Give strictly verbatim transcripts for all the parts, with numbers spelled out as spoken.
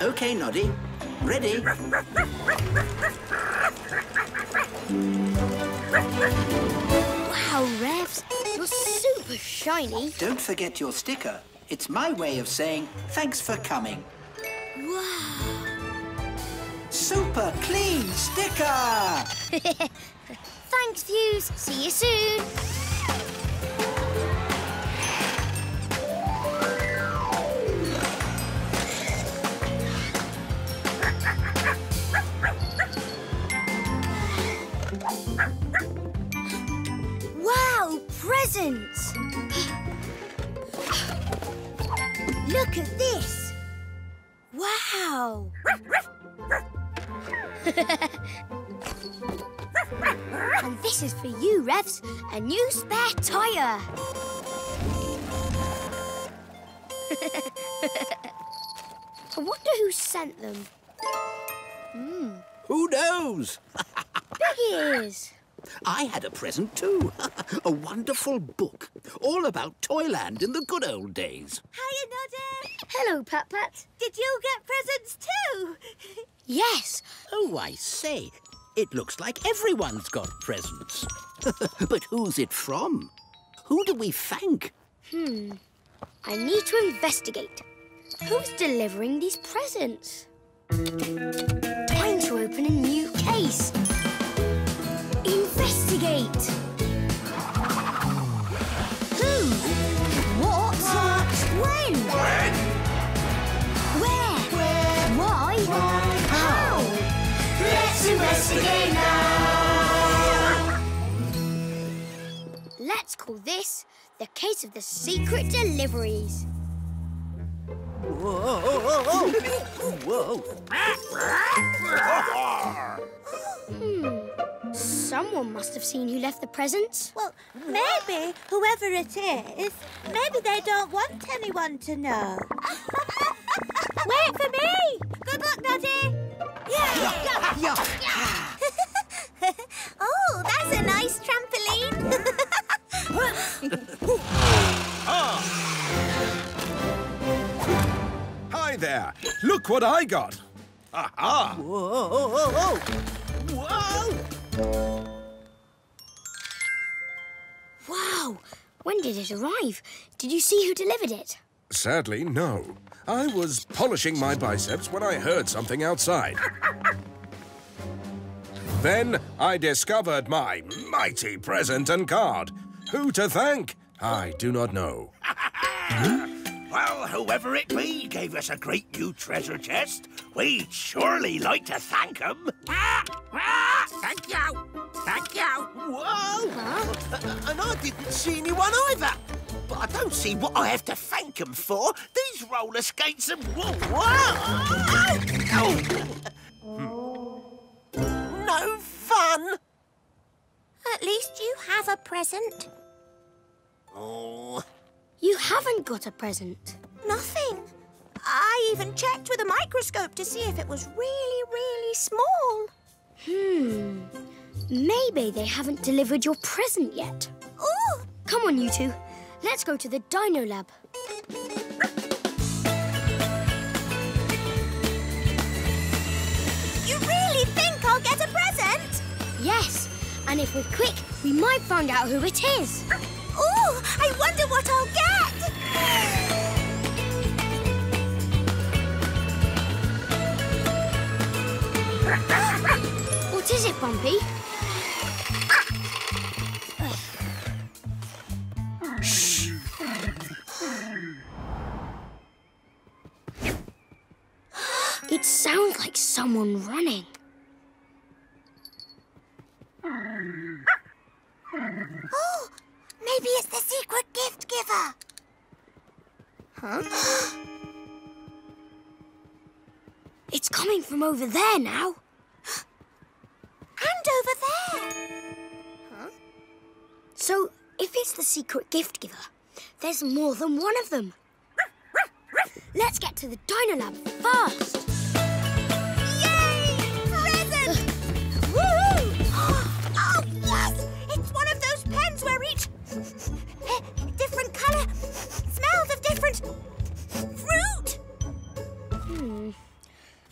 Okay, Noddy. Ready? Wow, Revs, you're super shiny. Don't forget your sticker. It's my way of saying thanks for coming. Wow. Super clean sticker! Thanks, Fuse. See you soon. Wow, presents! Look at this! Wow! And this is for you, Revs, a new spare tyre. I wonder who sent them. Mm. Who knows? Big Ears. I had a present too. A wonderful book, all about Toyland in the good old days. Hiya, Noddy. Hello, Pat-Pat. Did you get presents too? Yes. Oh, I say. It looks like everyone's got presents. But who's it from? Who do we thank? Hmm. I need to investigate. Who's delivering these presents? Time to open a new case. Investigate. Who? What? What? When? When? Where? Where? Why? Why? How? Let's investigate now. Let's call this the case of the secret deliveries. Whoa! Whoa! Whoa! Whoa. Hmm. Someone must have seen who left the presents. Well, maybe whoever it is, maybe they don't want anyone to know. Wait for me! Good luck, Noddy! Yeah! Yeah! Yeah. Oh, that's a nice trampoline! Hi there! Look what I got! Aha! Whoa! Whoa! Whoa! Whoa! Wow! When did it arrive? Did you see who delivered it? Sadly, no. I was polishing my biceps when I heard something outside. Then I discovered my mighty present and card. Who to thank? I do not know. Well, whoever it be gave us a great new treasure chest. We'd surely like to thank them. Ah, ah, thank you. Thank you. Whoa. Huh? And I didn't see anyone either. But I don't see what I have to thank them for. These roller skates and... Whoa. Whoa. Oh. No fun. At least you have a present. Oh... You haven't got a present. Nothing. I even checked with a microscope to see if it was really, really small. Hmm. Maybe they haven't delivered your present yet. Oh! Come on, you two. Let's go to the Dino Lab. You really think I'll get a present? Yes. And if we're quick, we might find out who it is. Oh, I wonder what I'll get! What is it, Bumpy? Shh! It sounds like someone running. Oh! Maybe it's the secret gift giver. Huh? It's coming from over there now. And over there. Huh? So, if it's the secret gift giver, there's more than one of them. Let's get to the Dino Lab fast. Yay! Present! Woohoo! Oh, yes! It's one of those pens where each... different colour, smells of different fruit. Hmm.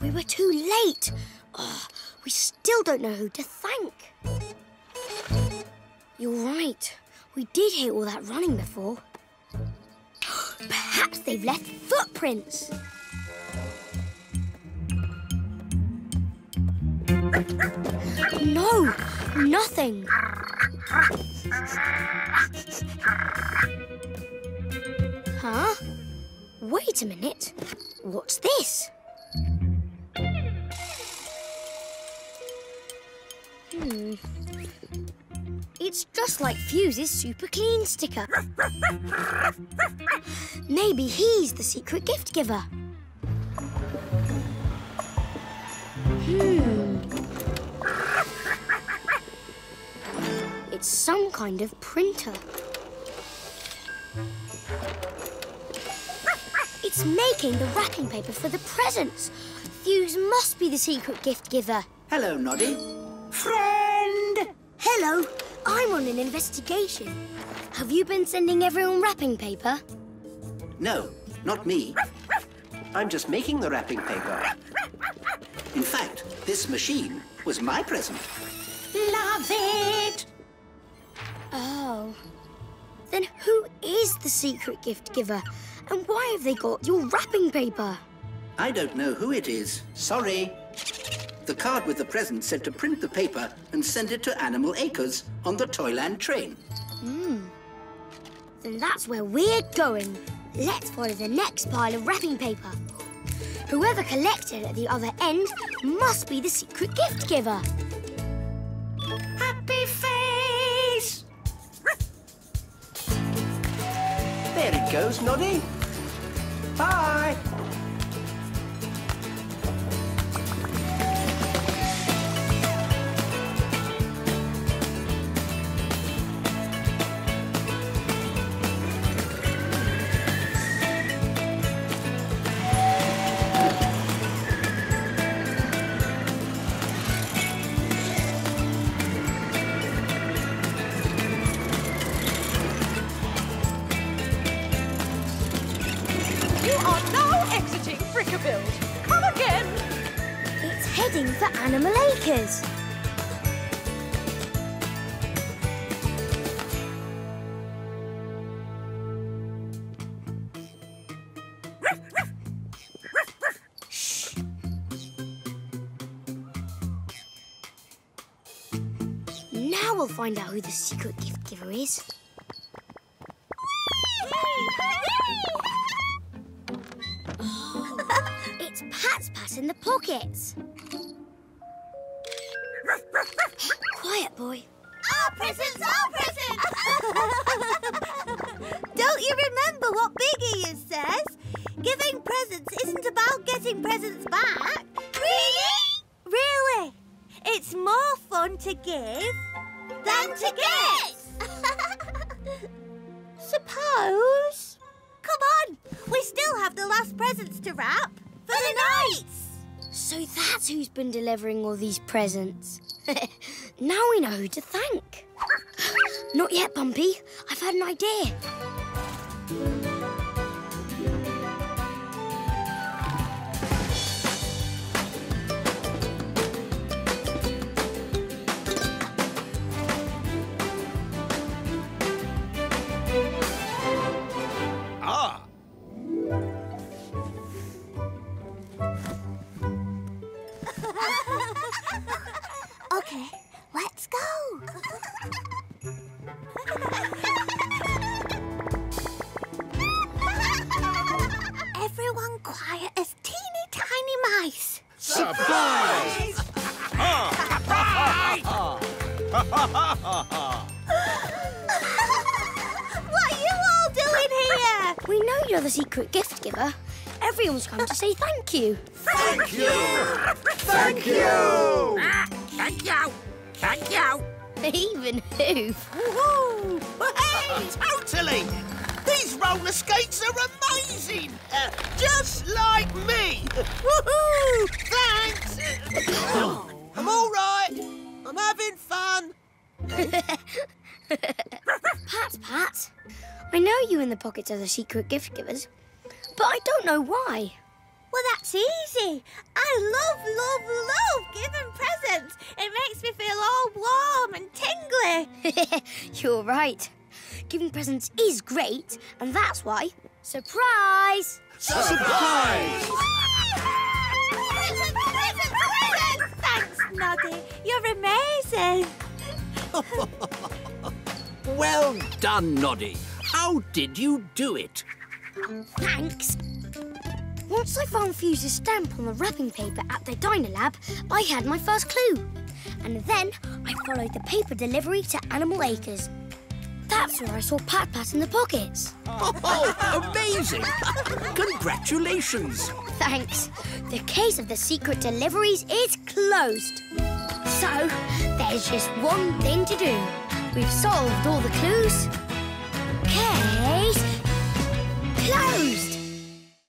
We were too late. Oh, we still don't know who to thank. You're right. We did hear all that running before. Perhaps they've left footprints. No, nothing. Huh? Wait a minute. What's this? Hmm. It's just like Fuse's Super Clean sticker. Maybe he's the secret gift giver. Hmm. It's some kind of printer. It's making the wrapping paper for the presents. Fuse must be the secret gift giver. Hello, Noddy. Friend! Hello. I'm on an investigation. Have you been sending everyone wrapping paper? No, not me. I'm just making the wrapping paper. In fact, this machine was my present. Love it! Oh. Then who is the secret gift giver? And why have they got your wrapping paper? I don't know who it is. Sorry. The card with the present said to print the paper and send it to Animal Acres on the Toyland train. Hmm. Then that's where we're going. Let's follow the next pile of wrapping paper. Whoever collected at the other end must be the secret gift giver. Happy face! There it goes, Noddy. Bye! Find out who the secret gift giver is. It's Pat-Pat in the pockets. Quiet, boy. Our presents, our presents! Don't you remember what Big Ears says? Giving presents isn't about getting presents back. Really? Really. It's more fun to give than to get! Suppose... Come on! We still have the last presents to wrap for, for the, the nights! So that's who's been delivering all these presents. Now we know who to thank. Not yet, Bumpy. I've had an idea. Come to say thank you. Thank you! Thank you! Thank you! Ah, thank you! Thank you! Even who? Woohoo! Hey, totally! These roller skates are amazing! Uh, just like me! Woohoo! Thanks! I'm all right. I'm having fun. Pat, Pat, I know you and the pockets are the secret gift givers, but I don't know why. Well, that's easy. I love, love, love giving presents. It makes me feel all warm and tingly. You're right. Giving presents is great, and that's why... Surprise! Surprise! Surprise! Presents, presents, presents! Thanks, Noddy. You're amazing. Well done, Noddy. How did you do it? Thanks. Once I found Fuse's stamp on the wrapping paper at the Dino Lab, I had my first clue. And then I followed the paper delivery to Animal Acres. That's where I saw Pat-Pat in the pockets. Oh, oh amazing! Congratulations! Thanks. The case of the secret deliveries is closed. So, there's just one thing to do. We've solved all the clues.